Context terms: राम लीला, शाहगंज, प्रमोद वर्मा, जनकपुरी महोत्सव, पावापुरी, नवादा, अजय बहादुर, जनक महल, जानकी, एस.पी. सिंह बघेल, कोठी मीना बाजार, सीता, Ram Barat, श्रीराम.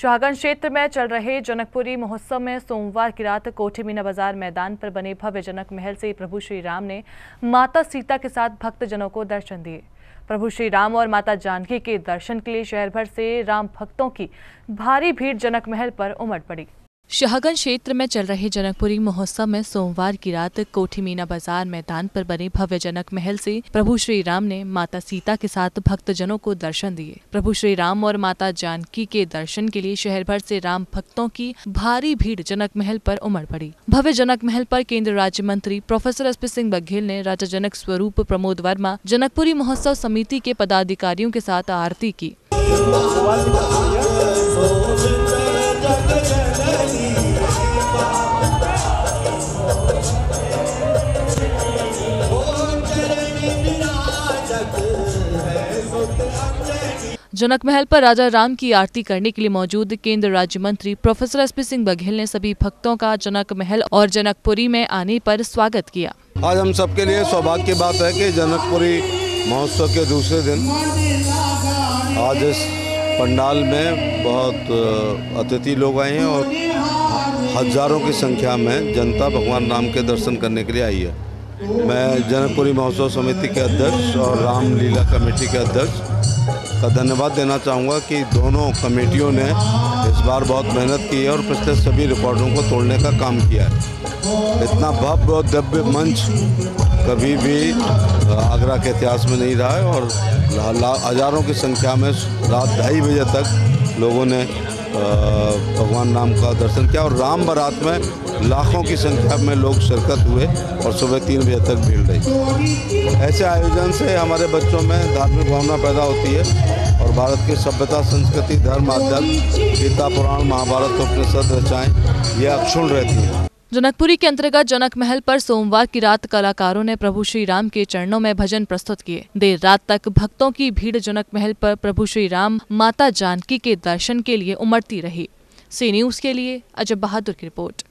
शाहगंज क्षेत्र में चल रहे जनकपुरी महोत्सव में सोमवार की रात कोठी मीना बाजार मैदान पर बने भव्य जनक महल से प्रभु श्री राम ने माता सीता के साथ भक्तजनों को दर्शन दिए। प्रभु श्री राम और माता जानकी के दर्शन के लिए शहर भर से राम भक्तों की भारी भीड़ जनक महल पर उमड़ पड़ी। शाहगंज क्षेत्र में चल रहे जनकपुरी महोत्सव में सोमवार की रात कोठी मीना बाजार मैदान पर बने भव्य जनक महल से प्रभु श्री राम ने माता सीता के साथ भक्तजनों को दर्शन दिए। प्रभु श्री राम और माता जानकी के दर्शन के लिए शहर भर से राम भक्तों की भारी भीड़ जनक महल पर उमड़ पड़ी। भव्य जनक महल पर केंद्रीय राज्य मंत्री प्रोफेसर एस.पी. सिंह बघेल ने राजा जनक स्वरूप प्रमोद वर्मा जनकपुरी महोत्सव समिति के पदाधिकारियों के साथ आरती की। जनक महल पर राजा राम की आरती करने के लिए मौजूद केंद्रीय राज्य मंत्री प्रोफेसर एस.पी. सिंह बघेल ने सभी भक्तों का जनक महल और जनकपुरी में आने पर स्वागत किया। आज हम सबके लिए सौभाग्य की बात है कि जनकपुरी महोत्सव के दूसरे दिन आज इस पंडाल में बहुत अतिथि लोग आए हैं और हजारों की संख्या में जनता भगवान राम के दर्शन करने के लिए आई है। मैं जनकपुरी महोत्सव समिति के अध्यक्ष और राम लीला कमेटी के अध्यक्ष का धन्यवाद देना चाहूँगा कि दोनों कमेटियों ने इस बार बहुत मेहनत की है और पिछले सभी रिकॉर्डों को तोड़ने का काम किया है। इतना भव्य और दिव्य मंच कभी भी आगरा के इतिहास में नहीं रहा है और हजारों की संख्या में रात 2:30 बजे तक लोगों ने भगवान राम का दर्शन किया और राम बारात में लाखों की संख्या में लोग शिरकत हुए और सुबह 3 बजे तक भीड़ रही। ऐसे आयोजन से हमारे बच्चों में धार्मिक भावना पैदा होती है और भारत की सभ्यता, संस्कृति, धर्म, आध्यात्म, गीता, पुराण, महाभारत, उपनिषद रचनाएं ये अक्षुण रहती हैं। जनकपुरी के अंतर्गत जनक महल पर सोमवार की रात कलाकारों ने प्रभु श्री राम के चरणों में भजन प्रस्तुत किए। देर रात तक भक्तों की भीड़ जनक महल पर प्रभु श्री राम, माता जानकी के दर्शन के लिए उमड़ती रही। सी न्यूज़ के लिए अजय बहादुर की रिपोर्ट।